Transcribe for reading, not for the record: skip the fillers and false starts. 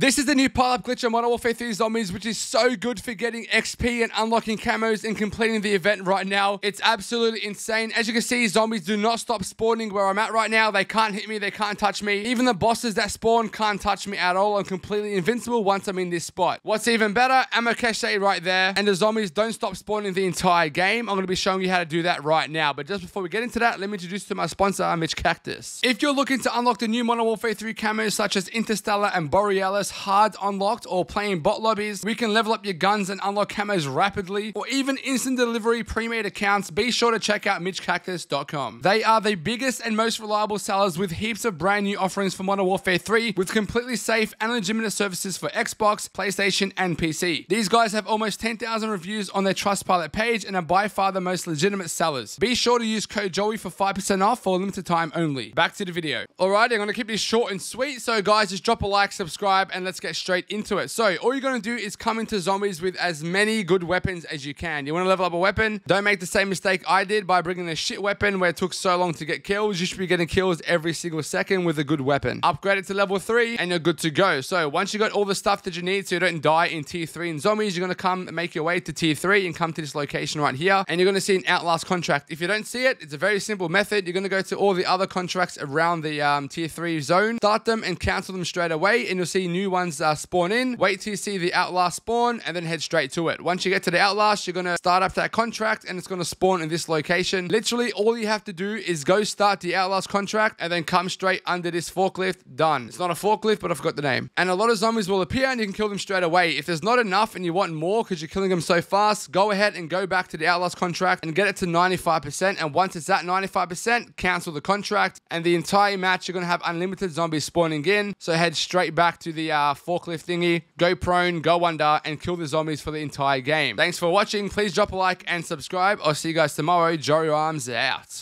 This is the new pile-up glitch on Modern Warfare 3 Zombies, which is so good for getting XP and unlocking camos and completing the event right now. It's absolutely insane. As you can see, zombies do not stop spawning where I'm at right now. They can't hit me, they can't touch me. Even the bosses that spawn can't touch me at all. I'm completely invincible once I'm in this spot. What's even better, ammo cache right there, and the zombies don't stop spawning the entire game. I'm going to be showing you how to do that right now. But just before we get into that, let me introduce you to my sponsor, Mitch Cactus. If you're looking to unlock the new Modern Warfare 3 camos such as Interstellar and Borealis, hard unlocked, or playing bot lobbies, we can level up your guns and unlock camos rapidly, or even instant delivery pre-made accounts, be sure to check out mitchcactus.com. They are the biggest and most reliable sellers with heaps of brand new offerings for Modern Warfare 3 with completely safe and legitimate services for Xbox, PlayStation, and PC. These guys have almost 10,000 reviews on their Trustpilot page and are by far the most legitimate sellers. Be sure to use code Joey for 5% off for a limited time only. Back to the video. Alright, I'm going to keep this short and sweet, so guys, just drop a like, subscribe, and let's get straight into it. So all you're going to do is come into zombies with as many good weapons as you can. You want to level up a weapon? Don't make the same mistake I did by bringing a shit weapon where it took so long to get kills. You should be getting kills every single second with a good weapon. Upgrade it to level 3 and you're good to go. So once you got all the stuff that you need so you don't die in tier 3 in zombies, you're going to come and make your way to tier 3 and come to this location right here, and you're going to see an Outlast contract. If you don't see it, it's a very simple method. You're going to go to all the other contracts around the tier 3 zone, start them and cancel them straight away, and you'll see new ones spawn in. Wait till you see the Outlast spawn and then head straight to it. Once you get to the Outlast, you're going to start up that contract and it's going to spawn in this location. Literally all you have to do is go start the Outlast contract and then come straight under this forklift. Done. It's not a forklift, but I forgot the name. And a lot of zombies will appear and you can kill them straight away. If there's not enough and you want more because you're killing them so fast, go ahead and go back to the Outlast contract and get it to 95%, and once it's at 95%, cancel the contract, and the entire match you're going to have unlimited zombies spawning in. So head straight back to the forklift thingy, go prone, go under, and kill the zombies for the entire game. Thanks for watching. Please drop a like and subscribe. I'll see you guys tomorrow. Joey Arms out.